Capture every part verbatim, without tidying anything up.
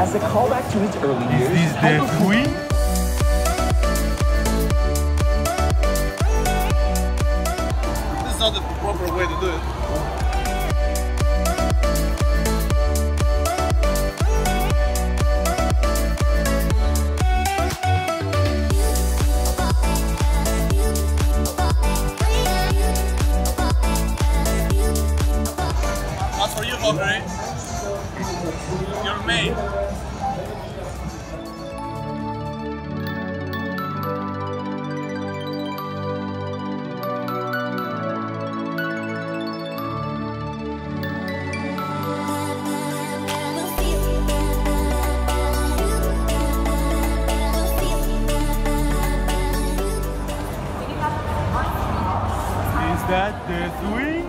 as a callback to his early years. Is this the queen? This is not the proper way to do it. As for you, Hawkray, you're made. Is that the swing?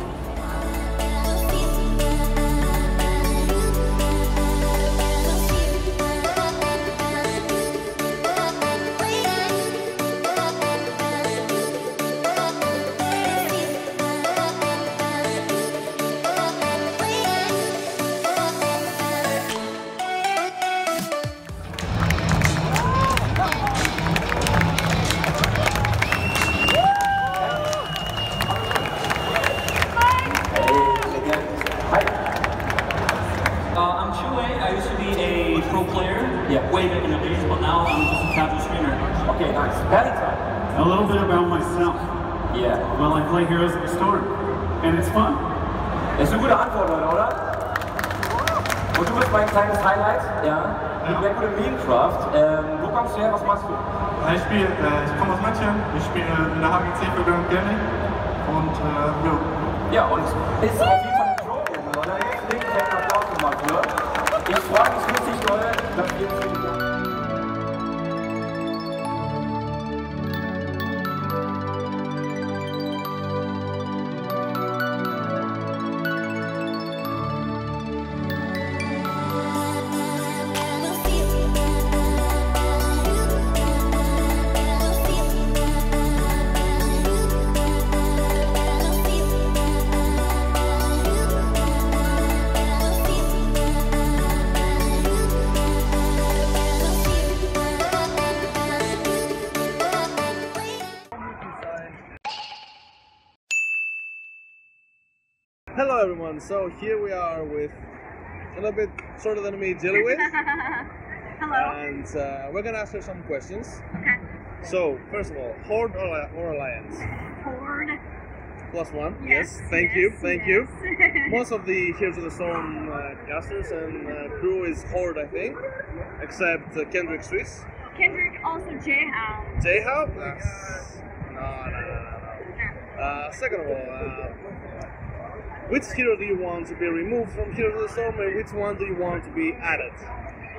A little bit about myself. Yeah. Well, I play Heroes of the Storm, and it's fun. It's a good answer, oder? Und du bist mein kleines Highlight, ja? Ich bin sehr gut in Minecraft. Wo kommst du her? Was machst du? Ich spiele, ich komme aus München. Ich spiele in der H B C für Gaming. Und ja. Ja, und ist auf jeden Fall ein Problem, oder? Jetzt links hat man Applaus gemacht, oder? Ich freue mich richtig, Leute. Ich glaube, ihr seid gut. Hello everyone, so here we are with a little bit shorter than me, Gillyweed. Hello. And uh, we're gonna ask her some questions. Okay. So, first of all, Horde or, or Alliance? Horde. Plus one, yes, yes. thank yes, you, thank yes. you. Most of the Heroes of the Storm uh, casters and uh, crew is Horde, I think, except uh, Kendrick Swiss. Kendrick, also J-How. J-How? Yes. No, no, no, no. Uh, second of all, uh, which hero do you want to be removed from Heroes of the Storm and which one do you want to be added?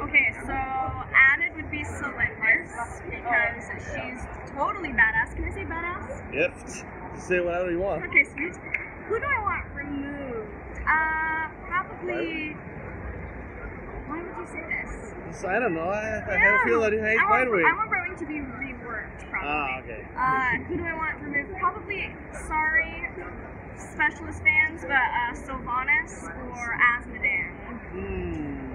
Okay, so added would be Sylvanas because she's totally badass. Can I say badass? Yep, say whatever you want. Okay, sweet. Who do I want removed? Uh, probably... Why would you say this? I don't know, I, I yeah. feel that you hate Firewing. I want Firewing to be reworked, probably. Ah, okay. Uh, who do I want removed? Probably, sorry, specialist fans, but uh, Sylvanas or Asmodan. Mm.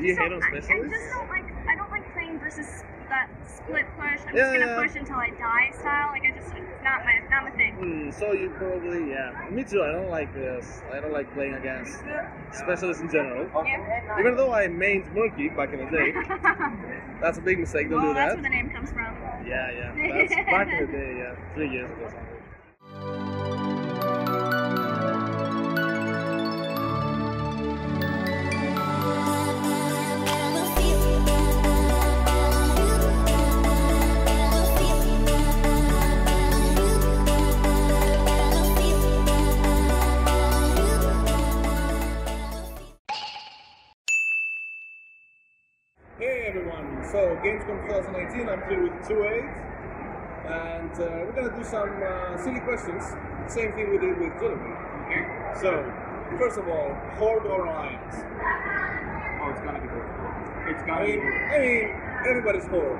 Do you hate on specialists? I just don't like. I don't like playing versus that split push. I'm yeah, just gonna yeah. push until I die style. Like I just it's not my not my thing. Mm, so you probably yeah. Me too. I don't like this. I don't like playing against specialists in general. Yeah. Even though I mained Murky back in the day. That's a big mistake. Don't well, do that. That's where the name comes from. Yeah, yeah. That's back in the day. Yeah, three years ago. Something. So, Gamescom twenty eighteen, I'm here with two eight, and uh, we're going to do some uh, silly questions, same thing we did with Gillyweed. Okay. So, first of all, Horde or Alliance? Oh, it's got to be Horde. It's got to I mean, be Horde. I mean, everybody's Horde.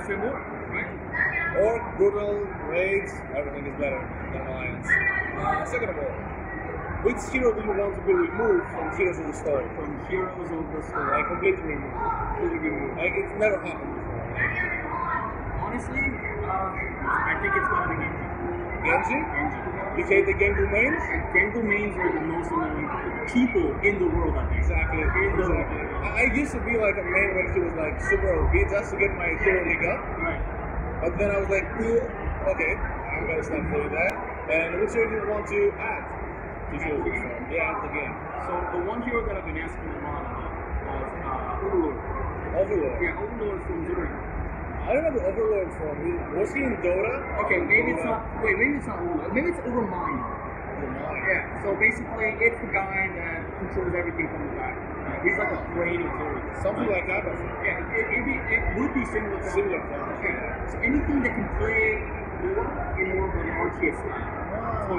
S M O, right? Orc, Brutal, Raids, everything is better than Alliance. Uh, second of all, Which hero do you want to be removed from Heroes of the Storm? From Heroes of the Storm, I completely removed. Completely removed. Like, it's never happened before. Honestly, uh, I think it's gonna be Genji. Genji? Genji. You say the Genji mains? Genji mains are the most annoying people in the world, I think. Exactly. In the exactly. World. I used to be like a main when he was like super O P just to get my hero league up. Right. But then I was like, okay, I'm gonna stop doing that. And which hero do you want to add? Yeah, the game. So the one hero that I've been asking a lot about was uh, Overlord. Overlord? Yeah, Overlord from Dota. I don't know the Overlord from. Was he in Dota? Okay, maybe Dota? it's not. Wait, maybe it's not Overlord. Maybe it's Overmind. Overmind? Yeah. So basically, it's the guy that controls everything from the back. Right? He's like a creative hero. Something like that. But yeah, it, it, be, it would be similar. To similar. Okay. Yeah. So anything that can play more in more of an R T S style. Oh,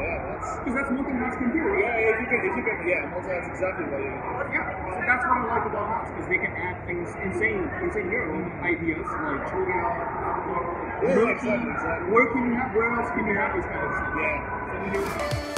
yeah, that's... Because that's one thing mods can do, right? Yeah, if you can, if you can, yeah, mods, that's exactly what you do. Yeah, so that's what I like about mods, because they can add things, insane, insane hero ideas, like children, Avatar, yeah, Murky, exactly, exactly. Where can you have, where else can you have this kind of stuff? Yeah.